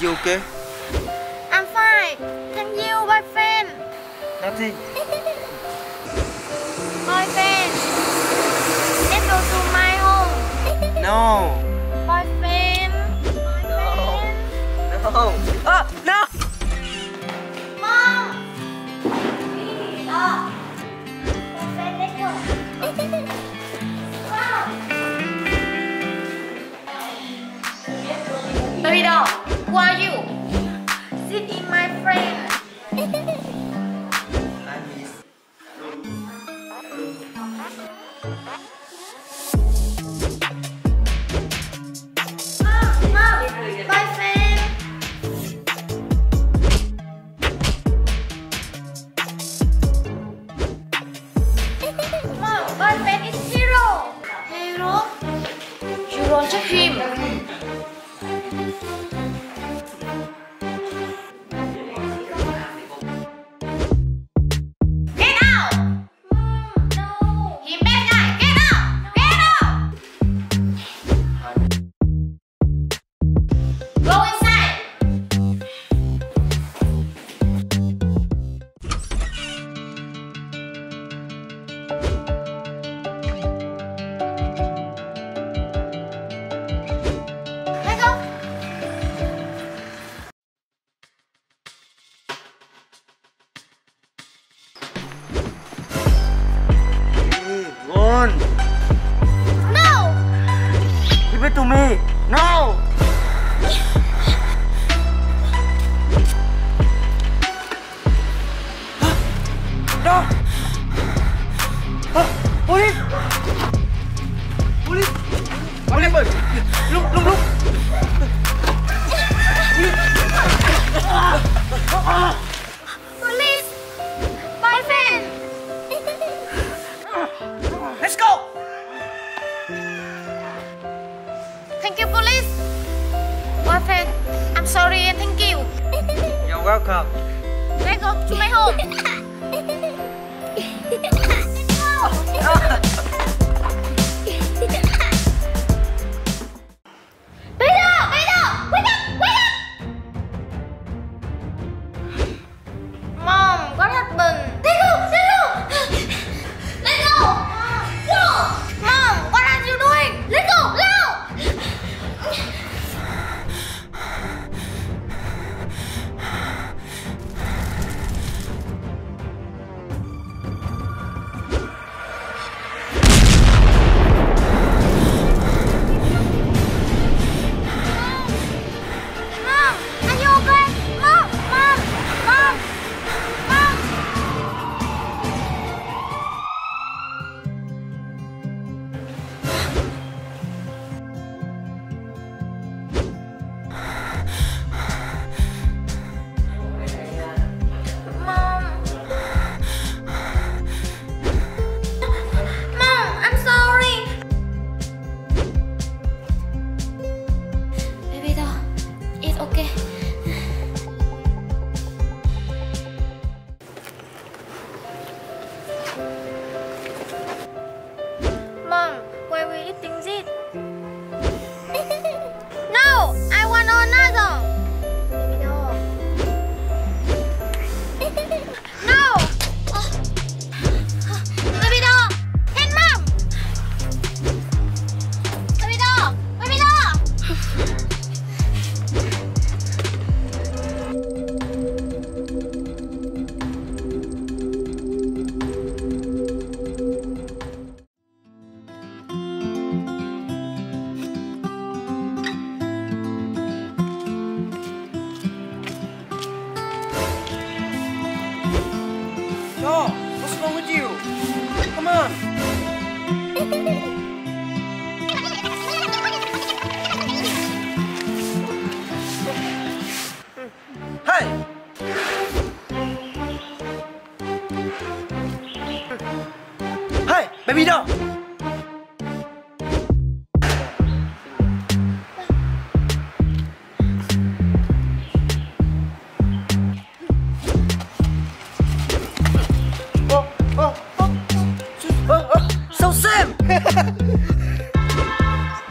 You okay? I'm fine. Thank you, boyfriend. Nothing. Boyfriend, let's go to my home. No. Boyfriend. No. No. Oh, no. Mom. Oh. Boyfriend, let's go. Wow. Baby doll, who are you? Sit in my friend. I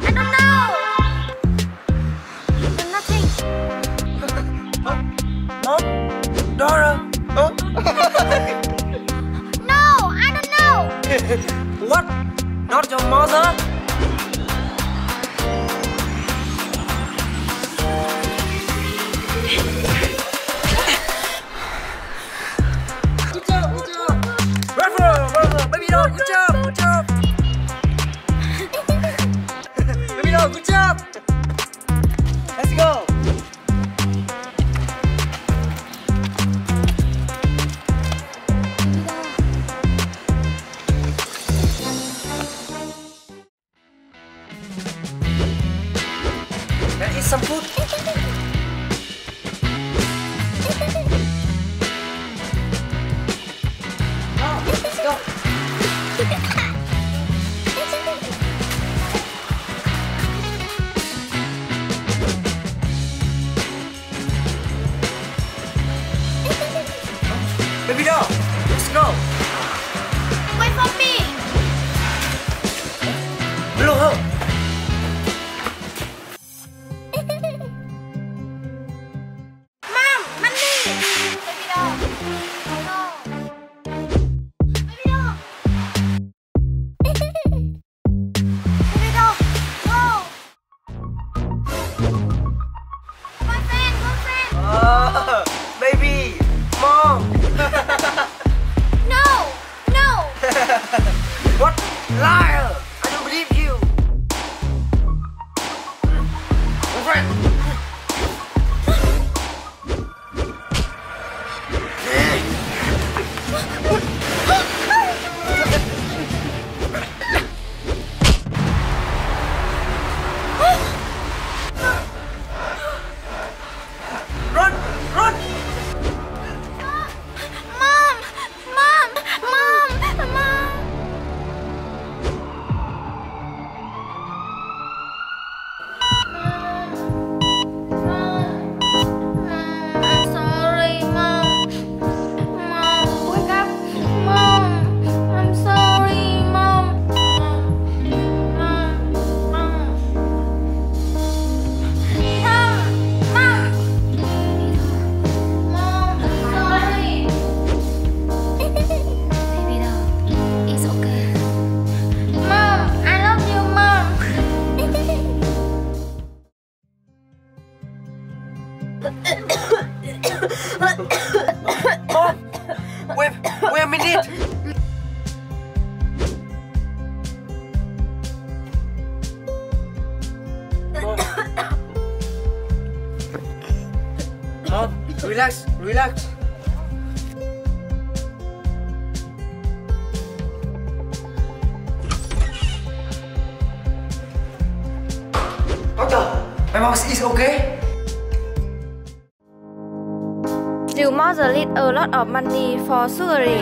don't know. Nothing. Huh? No, I don't know. What? Not your mother? Good job, good job. Bravo, bravo. Baby doll, good job, good job. Baby doll, good job. Let's go. There is some food. Oh, let's go. Baby doll, let's go. Wait for me. Blow up. Baby! Mom! No! No! What? Liar! I don't believe you! My friend! Run! Mom, wait a minute. Mom, relax, relax. Doctor, my mom is okay? Your mother needs a lot of money for surgery.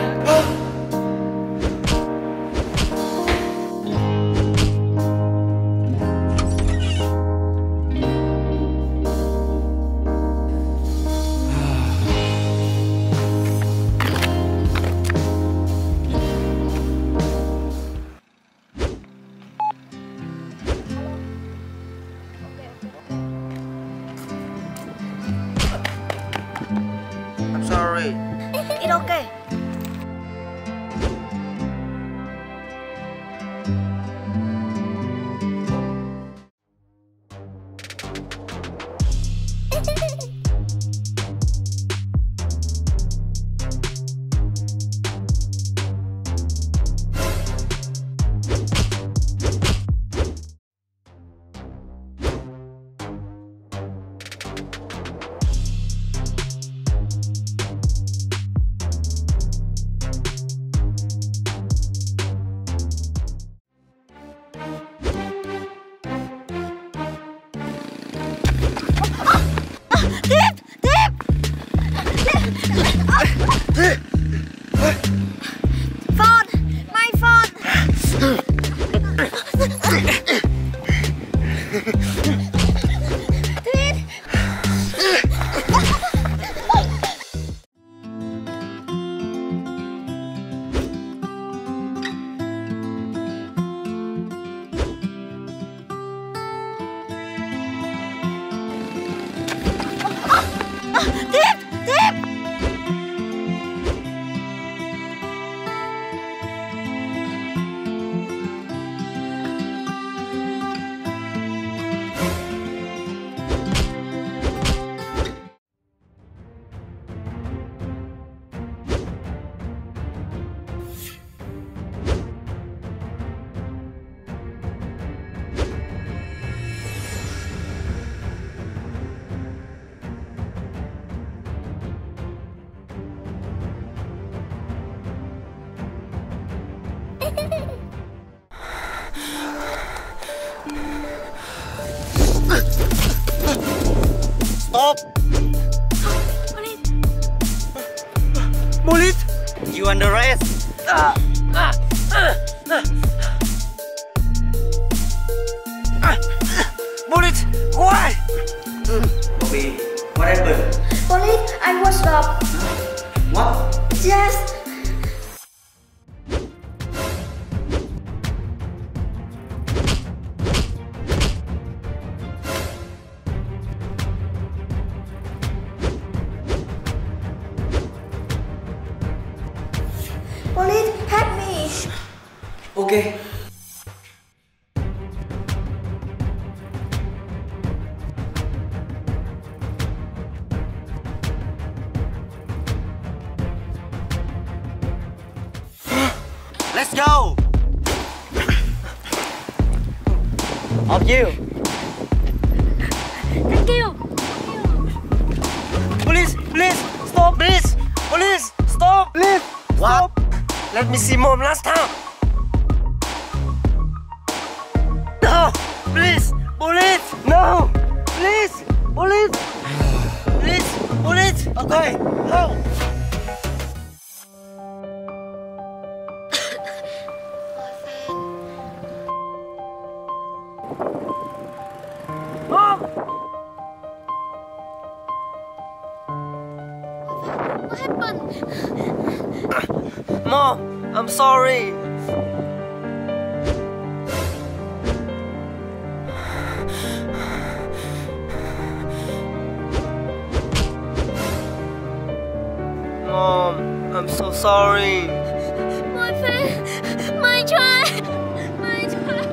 Sorry. It's okay. Stop! Mulit! Mulit! You under arrest! Mulit! Why? Okay, what happened? Mulit, I was robbed. What? Just... Mulit, help me. Okay. Let's go. Off you. Thank you. Police, please stop, please. Police, stop, please. What? Let me see mom last time. No, please, police. No, please, police. Please, police. Okay, go. Mom. What happened? Mom, I'm sorry. Mom, I'm so sorry. My friend, my child, my child.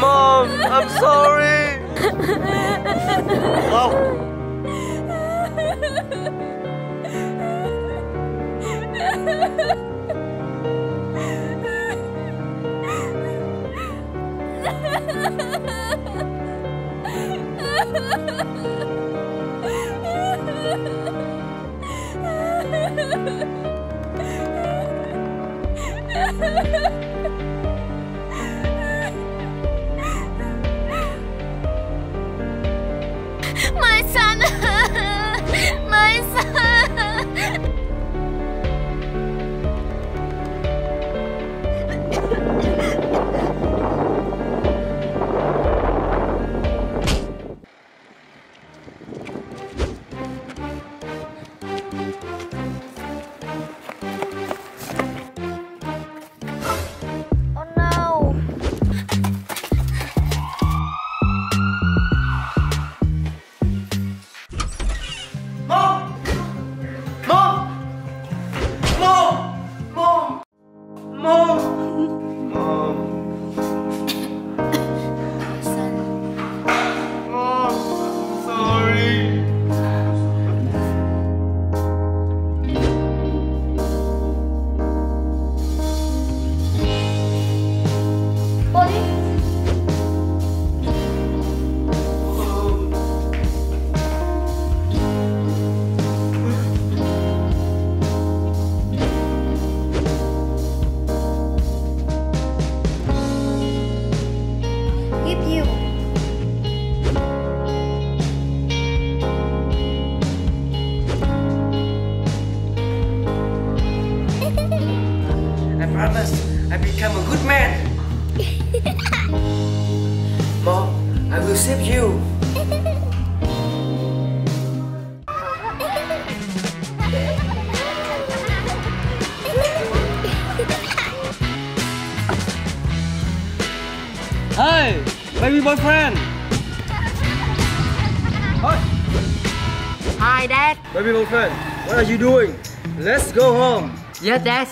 Mom, I'm sorry. Oh. My son, my son. I become a good man. Mom, I will save you. Hey, baby boyfriend. Hi. Hi, Dad. Baby boyfriend, what are you doing? Let's go home. Yes, Dad.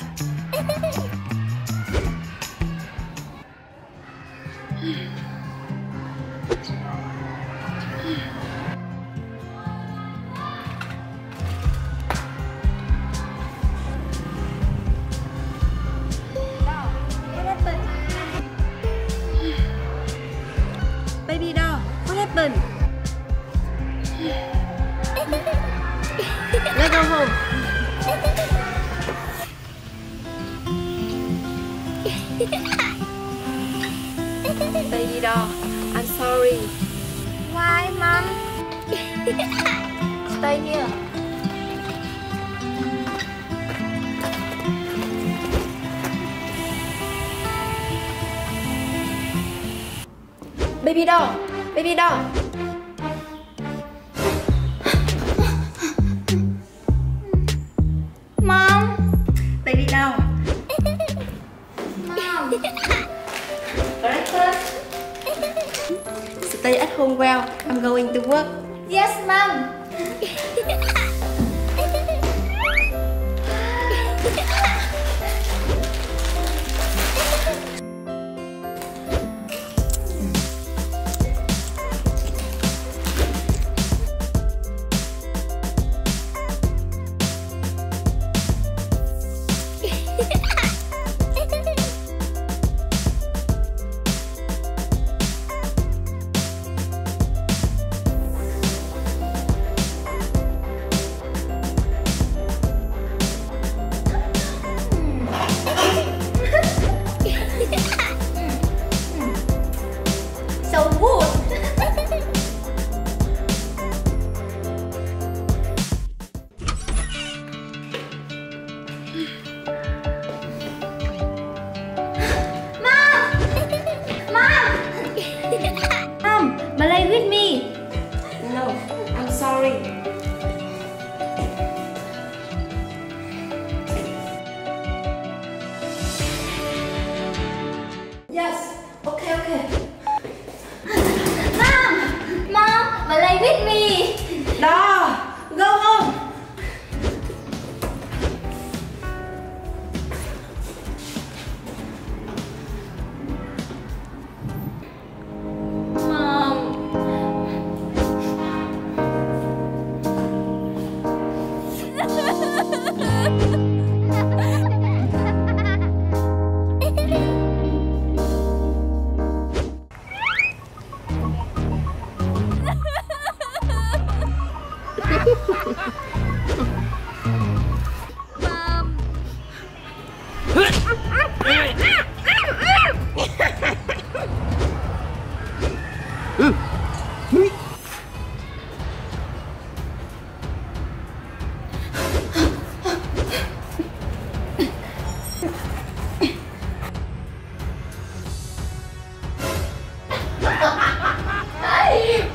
Baby doll, what happened? Let's go home. Baby doll, I'm sorry. Why, Mom? Stay here. Baby doll, baby doll. Mom, baby doll. Mom. Stay at home well. I'm going to work. Yes, Mom.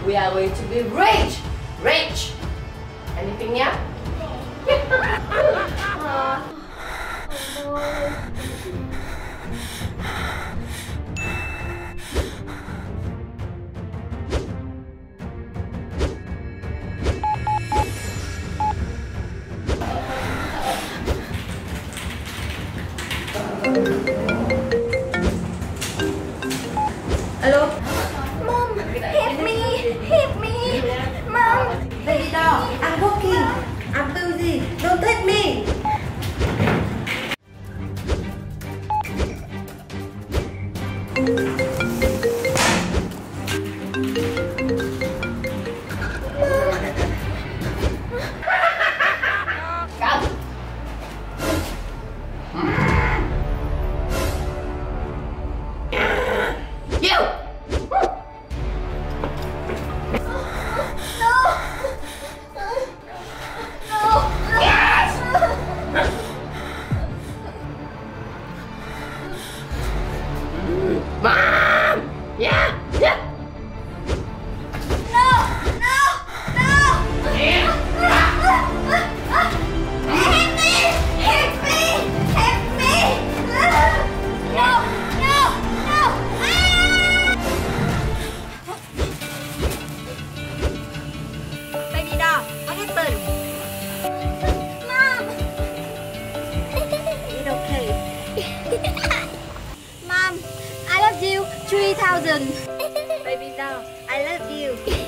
We are going to be rich! Rich! Anything yet? Hello? Help me! Mom! Baby doll, I'm working! I'm busy! Don't hit me! Mom! Go! You! Mom, I love you 3,000. Baby doll, I love you.